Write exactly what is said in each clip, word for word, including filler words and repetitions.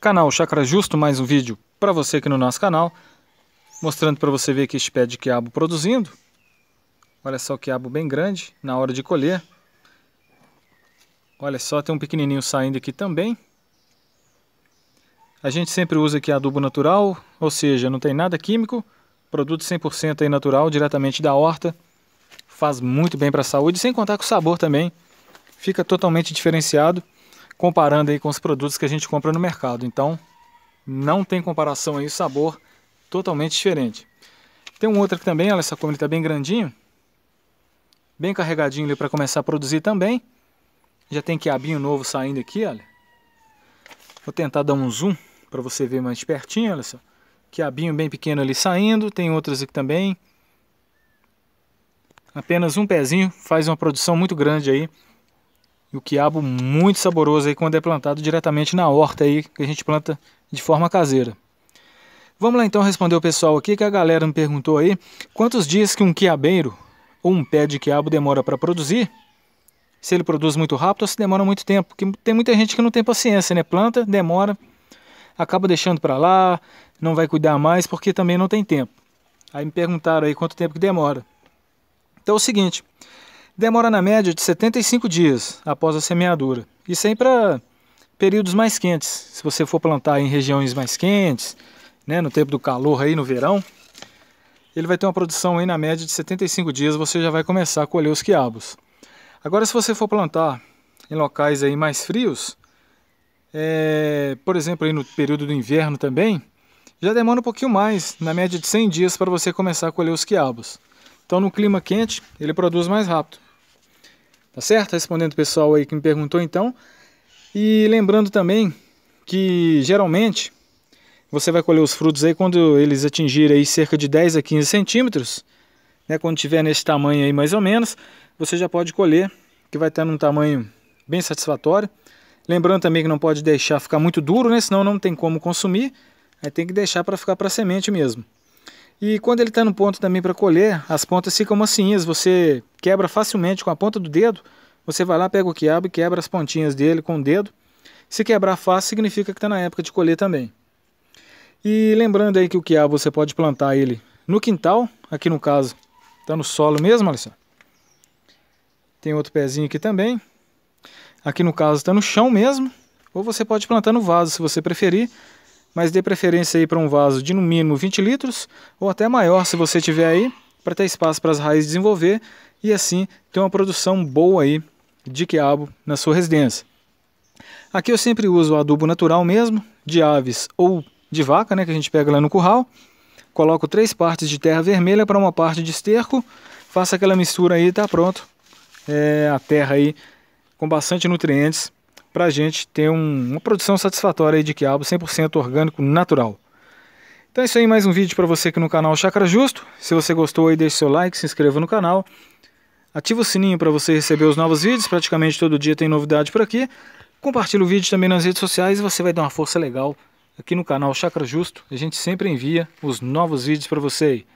Canal Chácara Justo, mais um vídeo para você aqui no nosso canal, mostrando para você ver aqui este pé de quiabo produzindo. Olha só o quiabo bem grande na hora de colher. Olha só, tem um pequenininho saindo aqui também. A gente sempre usa aqui adubo natural, ou seja, não tem nada químico, produto cem por cento aí natural, diretamente da horta. Faz muito bem para a saúde, sem contar que o sabor também fica totalmente diferenciado, comparando aí com os produtos que a gente compra no mercado. Então, não tem comparação aí, o sabor totalmente diferente. Tem um outro aqui também, olha, essa como ele está bem grandinho, bem carregadinho ali para começar a produzir também. Já tem quiabinho novo saindo aqui, olha. Vou tentar dar um zoom para você ver mais pertinho, olha só. Quiabinho bem pequeno ali saindo, tem outros aqui também. Apenas um pezinho faz uma produção muito grande aí. E o quiabo muito saboroso aí quando é plantado diretamente na horta aí, que a gente planta de forma caseira. Vamos lá então responder o pessoal aqui, que a galera me perguntou aí quantos dias que um quiabeiro ou um pé de quiabo demora para produzir, se ele produz muito rápido ou se demora muito tempo, porque tem muita gente que não tem paciência, né? Planta, demora, acaba deixando para lá, não vai cuidar mais porque também não tem tempo. Aí me perguntaram aí quanto tempo que demora. Então é o seguinte, demora na média de setenta e cinco dias após a semeadura. Isso aí para períodos mais quentes. Se você for plantar em regiões mais quentes, né, no tempo do calor aí no verão, ele vai ter uma produção aí na média de setenta e cinco dias, você já vai começar a colher os quiabos. Agora se você for plantar em locais aí mais frios, é, por exemplo aí no período do inverno também, já demora um pouquinho mais, na média de cem dias para você começar a colher os quiabos. Então no clima quente ele produz mais rápido. Tá certo? Respondendo o pessoal aí que me perguntou então. E lembrando também que geralmente você vai colher os frutos aí quando eles atingirem aí cerca de dez a quinze centímetros, né? Quando tiver nesse tamanho aí mais ou menos, você já pode colher, que vai estar num tamanho bem satisfatório. Lembrando também que não pode deixar ficar muito duro, né? Senão não tem como consumir, aí tem que deixar para ficar para semente mesmo. E quando ele está no ponto também para colher, as pontas ficam macinhas, você quebra facilmente com a ponta do dedo, você vai lá, pega o quiabo e quebra as pontinhas dele com o dedo. Se quebrar fácil, significa que está na época de colher também. E lembrando aí que o quiabo você pode plantar ele no quintal, aqui no caso está no solo mesmo, olha só. Tem outro pezinho aqui também, aqui no caso está no chão mesmo, ou você pode plantar no vaso se você preferir. Mas dê preferência aí para um vaso de no mínimo vinte litros, ou até maior se você tiver aí, para ter espaço para as raízes desenvolver e assim ter uma produção boa aí de quiabo na sua residência. Aqui eu sempre uso adubo natural mesmo, de aves ou de vaca, né, que a gente pega lá no curral. Coloco três partes de terra vermelha para uma parte de esterco, faço aquela mistura aí e está pronto. É, a terra aí com bastante nutrientes, para a gente ter um, uma produção satisfatória aí de quiabo cem por cento orgânico natural. Então é isso aí, mais um vídeo para você aqui no canal Chácara Justo. Se você gostou aí, deixe seu like, se inscreva no canal, ativa o sininho para você receber os novos vídeos, praticamente todo dia tem novidade por aqui. Compartilhe o vídeo também nas redes sociais e você vai dar uma força legal aqui no canal Chácara Justo. A gente sempre envia os novos vídeos para você aí.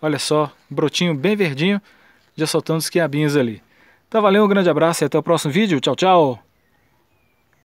Olha só, brotinho bem verdinho, já soltando os quiabinhos ali. Tá, valeu, um grande abraço e até o próximo vídeo. Tchau, tchau!